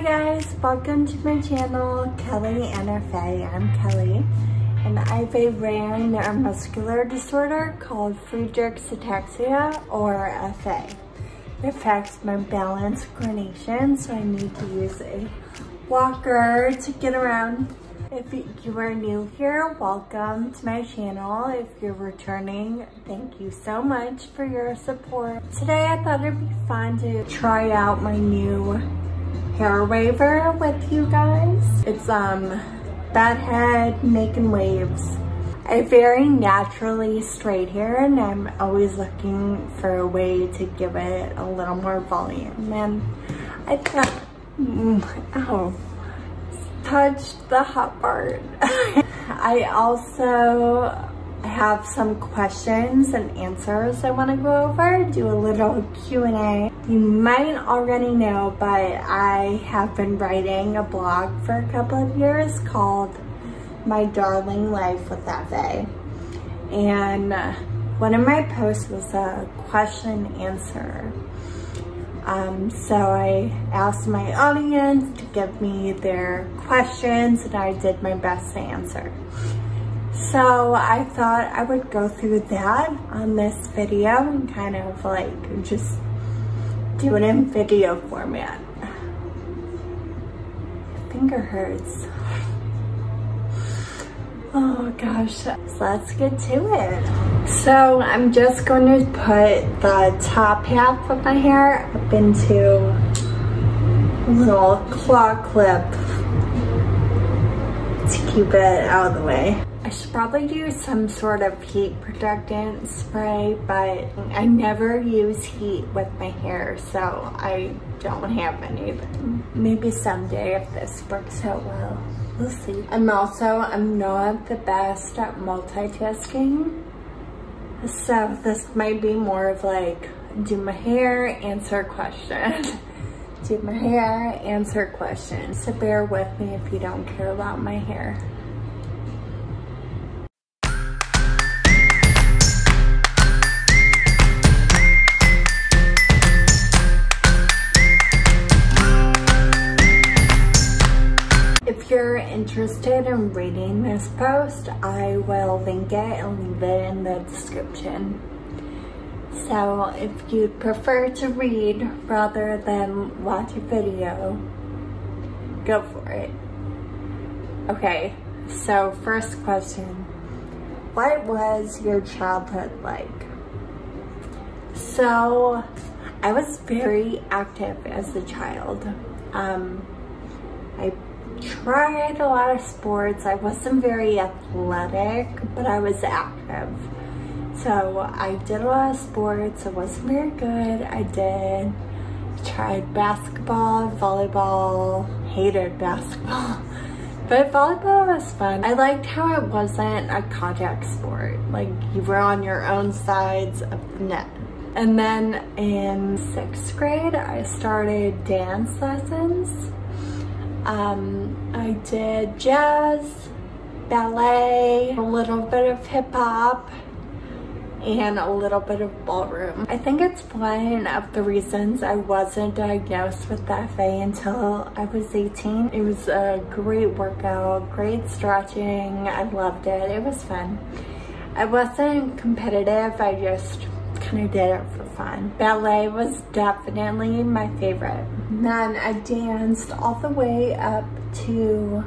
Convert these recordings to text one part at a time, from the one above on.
Hi guys, welcome to my channel, Kelly and FA. I'm Kelly, and I have a rare neuromuscular disorder called Friedreich's ataxia, or FA. It affects my balance coordination, so I need to use a walker to get around. If you are new here, welcome to my channel. If you're returning, thank you so much for your support. Today I thought it'd be fun to try out my new hair waver with you guys. It's bad head, making waves. I have very naturally straight hair, and I'm always looking for a way to give it a little more volume. And I thought, oh, touched the hot part. I also have some questions and answers I want to go over, do a little Q&A. You might already know, but I have been writing a blog for a couple of years called My Darling Life with F.A. And one of my posts was a question and answer. So I asked my audience to give me their questions, and I did my best to answer. So I thought I would go through that on this video and kind of like just do it in video format. My finger hurts. Oh gosh, so let's get to it. So I'm just going to put the top half of my hair up into a little claw clip to keep it out of the way. I should probably do some sort of heat protectant spray, but I never use heat with my hair, so I don't have anything. Maybe someday if this works out well, we'll see. I'm not the best at multitasking, so this might be more of like, do my hair, answer question. Do my hair, answer question. So bear with me if you don't care about my hair. If you're interested in reading this post, I will link it and leave it in the description. So if you'd prefer to read rather than watch a video, go for it. Okay, so first question. What was your childhood like? So I was very active as a child. I tried a lot of sports. I wasn't very athletic, but I was active. So I did a lot of sports. I wasn't very good. I tried basketball, volleyball, hated basketball. But volleyball was fun. I liked how it wasn't a contact sport. Like, you were on your own sides of the net. And then in 6th grade, I started dance lessons. I did jazz, ballet, a little bit of hip hop, and a little bit of ballroom. I think it's one of the reasons I wasn't diagnosed with FA until I was 18. It was a great workout, great stretching. I loved it. It was fun. I wasn't competitive. I just kind of did it for fun. Ballet was definitely my favorite. And then I danced all the way up to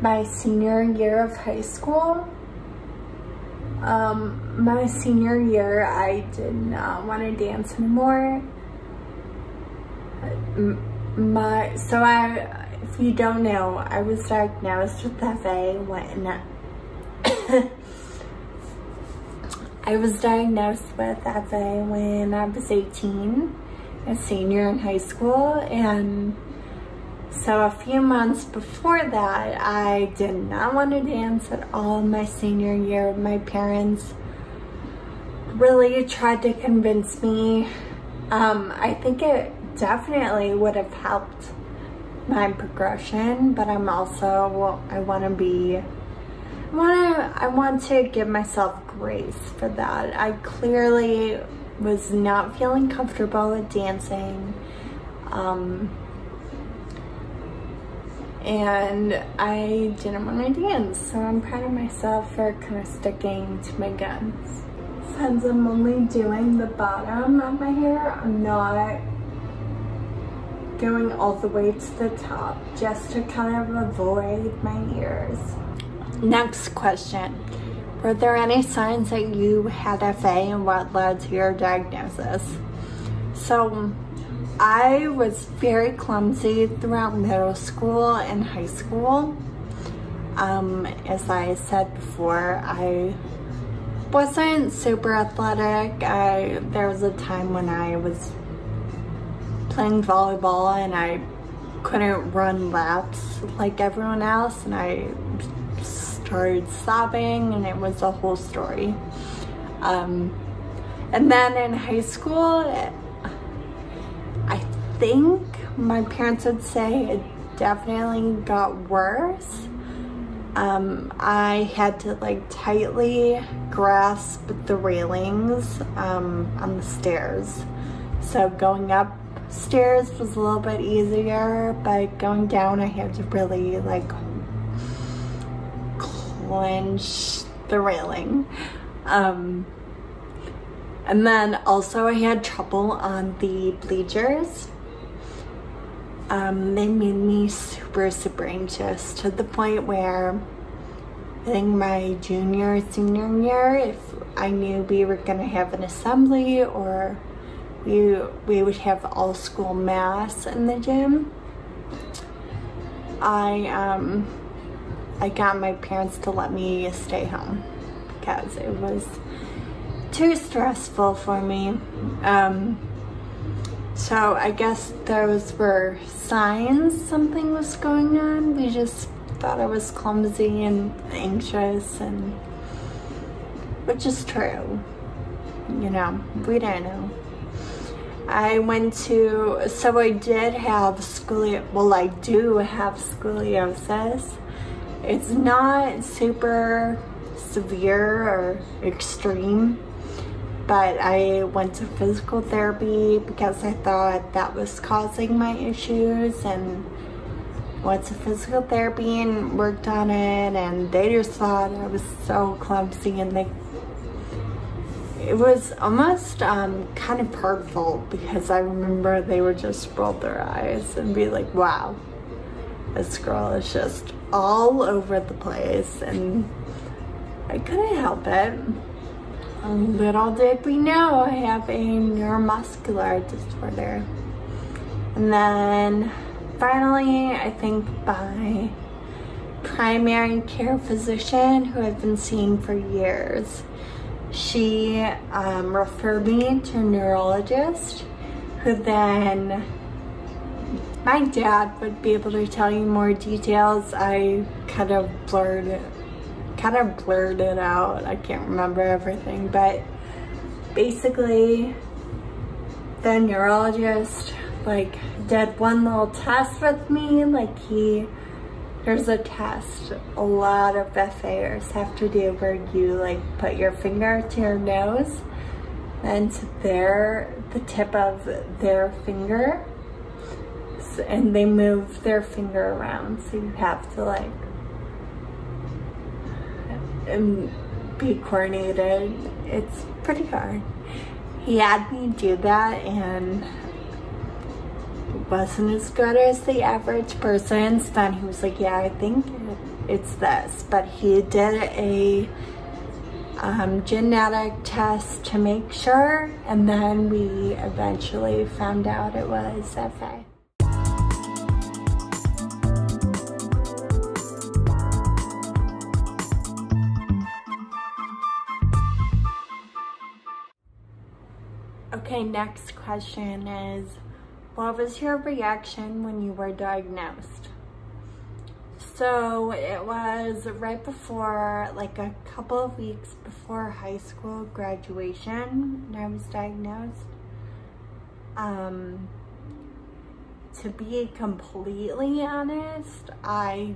my senior year of high school. My senior year, I did not want to dance anymore. If you don't know, I was diagnosed with FA when I was diagnosed with FA when I was 18, a senior in high school, and so a few months before that, I did not want to dance at all my senior year. My parents really tried to convince me. I think it definitely would have helped my progression, but I want to give myself grace for that. I clearly was not feeling comfortable with dancing. and I didn't want my hands, so I'm proud of myself for kind of sticking to my guns. Since I'm only doing the bottom of my hair, I'm not going all the way to the top, just to kind of avoid my ears. Next question. Were there any signs that you had FA and what led to your diagnosis? So I was very clumsy throughout middle school and high school. As I said before, I wasn't super athletic. There was a time when I was playing volleyball and I couldn't run laps like everyone else, and I started sobbing, and it was a whole story. And then in high school, I think my parents would say it definitely got worse. I had to like tightly grasp the railings on the stairs. So going upstairs was a little bit easier, but going down I had to really like clench the railing. And then also I had trouble on the bleachers. They made me super anxious, to the point where I think my junior, senior year, if I knew we were gonna have an assembly or we would have all school mass in the gym, I got my parents to let me stay home because it was too stressful for me. So I guess those were signs something was going on. We just thought I was clumsy and anxious, and which is true. You know, we don't know. I did have scoliosis. Well, I do have scoliosis. It's not super severe or extreme, but I went to physical therapy because I thought that was causing my issues, and went to physical therapy and worked on it, and they just thought I was so clumsy, and it was almost kind of hurtful, because I remember they would just roll their eyes and be like, wow, this girl is just all over the place, and I couldn't help it. Little did we know I have a neuromuscular disorder. And then finally, I think my primary care physician, who I've been seeing for years, she referred me to a neurologist, who then, my dad would be able to tell you more details. I kind of blurred it out. I can't remember everything, but basically the neurologist like did one little test with me. Like there's a test a lot of FAers have to do where you like put your finger to your nose and to the tip of their finger, and they move their finger around, so you have to like and be coordinated. It's pretty hard. He had me do that, and it wasn't as good as the average person's. Then he was like, yeah, I think it's this, but he did a genetic test to make sure, and then we eventually found out it was FA. Okay, next question is, what was your reaction when you were diagnosed? So it was right before, like a couple of weeks before high school graduation, when I was diagnosed. To be completely honest, I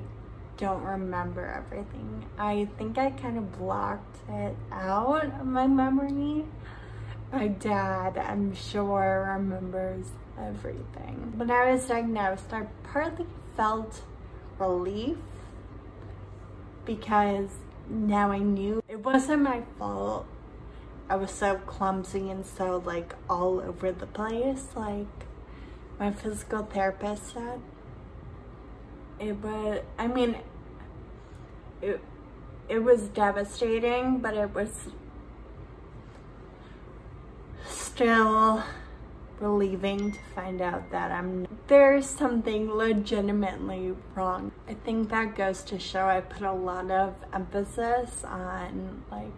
don't remember everything. I think I kind of blocked it out of my memory. My dad, I'm sure, remembers everything. When I was diagnosed, I partly felt relief because now I knew it wasn't my fault. I was so clumsy and so like all over the place, like my physical therapist said. It was devastating, but it was still relieving to find out that there's something legitimately wrong. I think that goes to show I put a lot of emphasis on like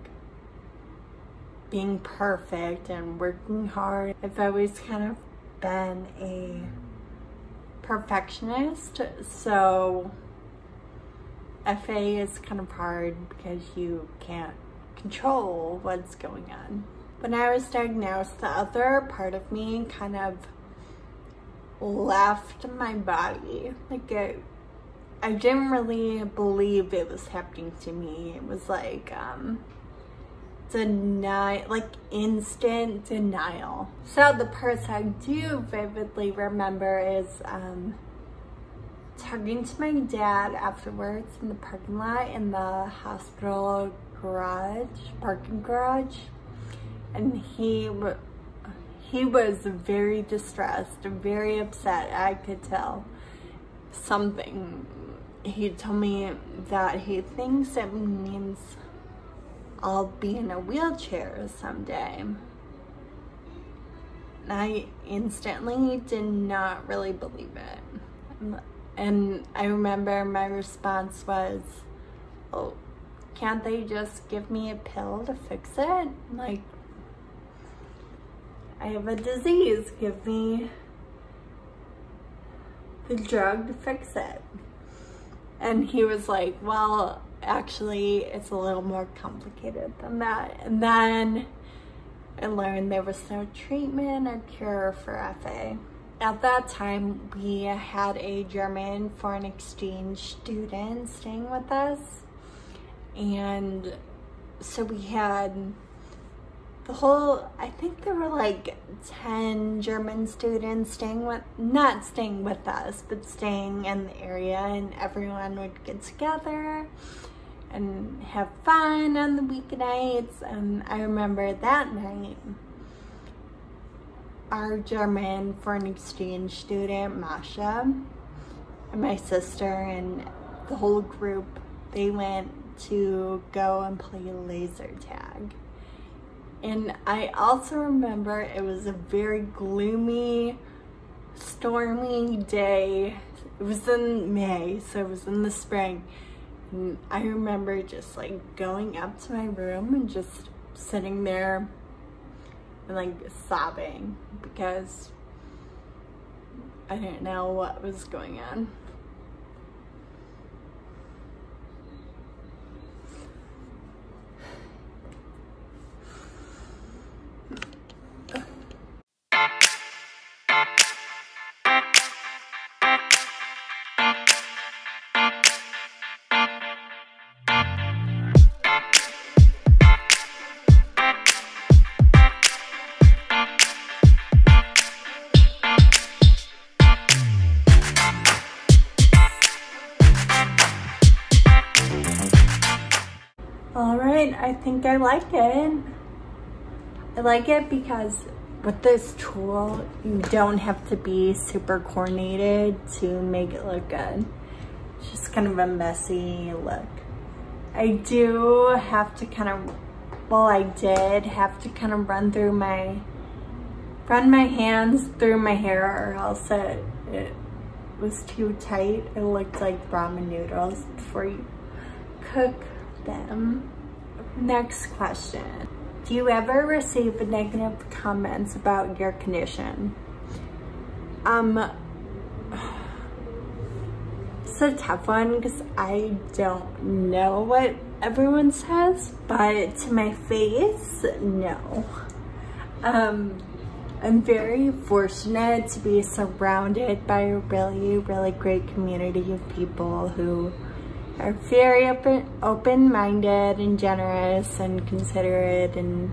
being perfect and working hard. I've always kind of been a perfectionist, so FA is kind of hard because you can't control what's going on. When I was diagnosed, the other part of me kind of left my body. Like, I didn't really believe it was happening to me. It was like, instant denial. So the parts I do vividly remember is talking to my dad afterwards in the parking lot in the hospital garage, parking garage. And he was very distressed, very upset. I could tell something. He told me that he thinks it means I'll be in a wheelchair someday. And I instantly did not really believe it. And I remember my response was, oh, can't they just give me a pill to fix it? Like, I have a disease, give me the drug to fix it. And he was like, well, actually, it's a little more complicated than that. And then I learned there was no treatment or cure for FA. At that time, we had a German foreign exchange student staying with us. And so we had the whole, I think there were like 10 German students staying in the area, and everyone would get together and have fun on the weeknights. And I remember that night, our German foreign exchange student, Masha, and my sister and the whole group, they went to go and play laser tag. And I also remember it was a very gloomy, stormy day. It was in May, so it was in the spring. And I remember just like going up to my room and just sitting there and like sobbing because I didn't know what was going on. I think I like it. I like it because with this tool, you don't have to be super coordinated to make it look good. It's just kind of a messy look. I did have to kind of run my hands through my hair, or else it was too tight. It looked like ramen noodles before you cook them. Next question. Do you ever receive negative comments about your condition? It's a tough one because I don't know what everyone says, but to my face, no. I'm very fortunate to be surrounded by a really, really great community of people who are very open-minded and generous and considerate, and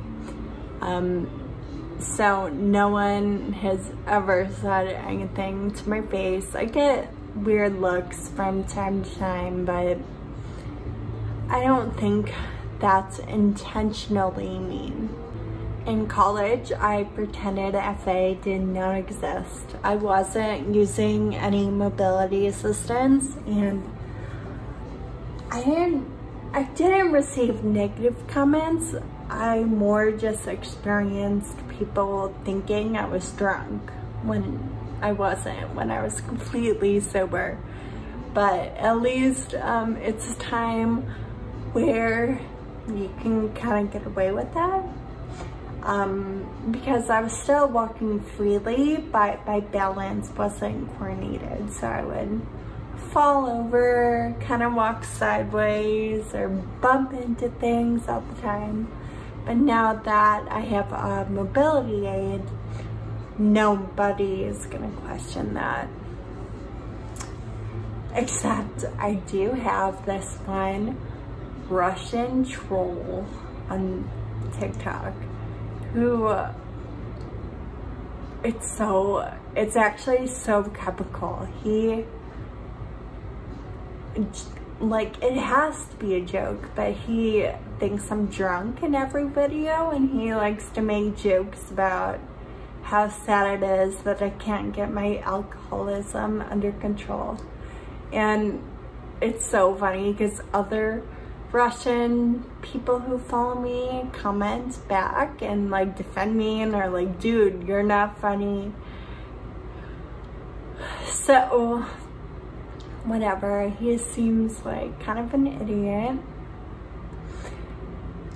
so no one has ever said anything to my face. I get weird looks from time to time, but I don't think that's intentionally mean. In college, I pretended FA did not exist. I wasn't using any mobility assistance, and I didn't receive negative comments. I more just experienced people thinking I was drunk when I wasn't, when I was completely sober. But at least it's a time where you can kind of get away with that. Because I was still walking freely, but my balance wasn't coordinated. So I would fall over, kind of walk sideways, or bump into things all the time. But now that I have a mobility aid, nobody is gonna question that. Except I do have this one Russian troll on TikTok who, it's actually so comical. He, like, it has to be a joke, but he thinks I'm drunk in every video, and he likes to make jokes about how sad it is that I can't get my alcoholism under control. And it's so funny because other Russian people who follow me comment back and like defend me and are like, dude, you're not funny. So whatever, he seems like kind of an idiot.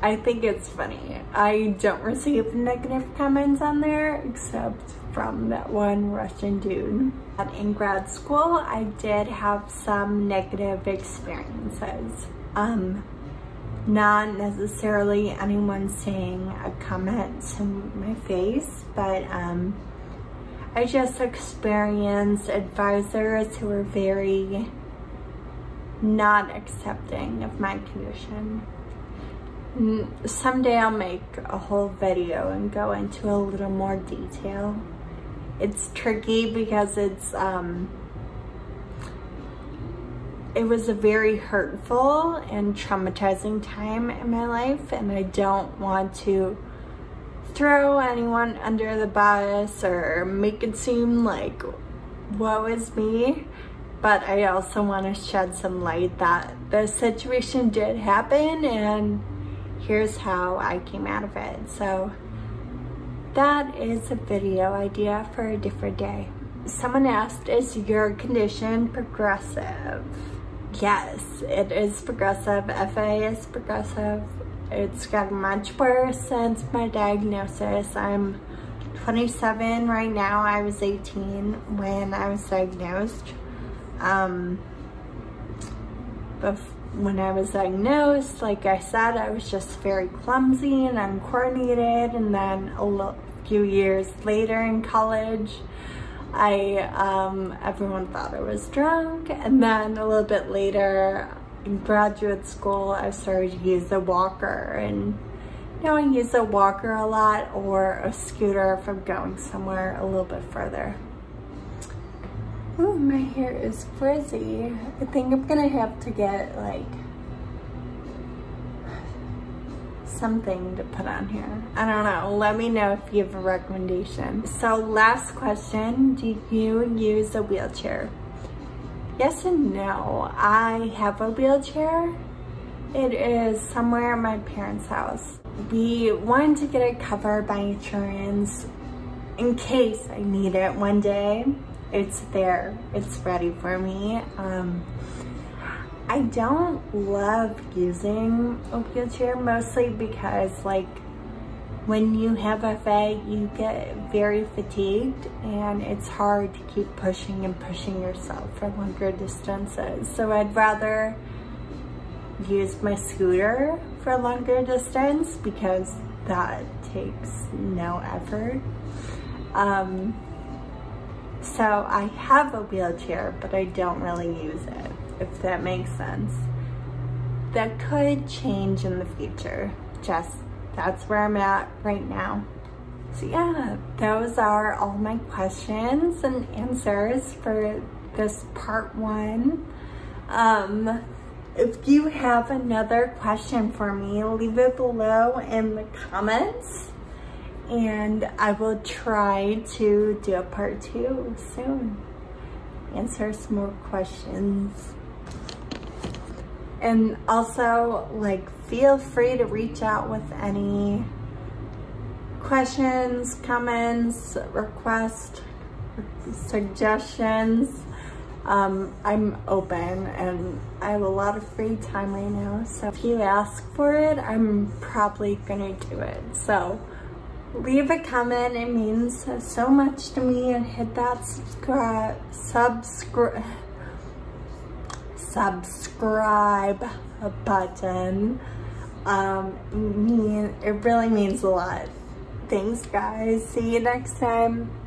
I think it's funny. I don't receive negative comments on there except from that one Russian dude. In grad school, I did have some negative experiences. Not necessarily anyone saying a comment to my face, but I just experienced advisors who were very not accepting of my condition. Someday I'll make a whole video and go into a little more detail. It's tricky because it's, it was a very hurtful and traumatizing time in my life, and I don't want to throw anyone under the bus or make it seem like woe is me, but I also want to shed some light that the situation did happen and here's how I came out of it. So that is a video idea for a different day. Someone asked, is your condition progressive? Yes, it is progressive. FA is progressive. It's gotten much worse since my diagnosis. I'm 27 right now. I was 18 when I was diagnosed. When I was diagnosed, like I said, I was just very clumsy and uncoordinated, and then a few years later in college, everyone thought I was drunk, and then a little bit later in graduate school, I started to use a walker, and now I use a walker a lot, or a scooter if I'm going somewhere a little bit further. Ooh, my hair is frizzy. I think I'm gonna have to get like something to put on here. I don't know, let me know if you have a recommendation. So last question, do you use a wheelchair? Yes and no. I have a wheelchair. It is somewhere at my parents' house. We wanted to get it covered by insurance in case I need it one day. It's there, it's ready for me. I don't love using a wheelchair, mostly because like when you have FA, you get very fatigued and it's hard to keep pushing and pushing yourself for longer distances. So I'd rather use my scooter for longer distance because that takes no effort. So I have a wheelchair, but I don't really use it, if that makes sense. That could change in the future. Just, that's where I'm at right now. So yeah, those are all my questions and answers for this part one. If you have another question for me, leave it below in the comments, and I will try to do a part two soon. Answer some more questions. And also, like, feel free to reach out with any questions, comments, requests, suggestions. I'm open and I have a lot of free time right now, so if you ask for it, I'm probably gonna do it. So leave a comment, it means so much to me, and hit that subscribe button. It really means a lot. Thanks guys, see you next time.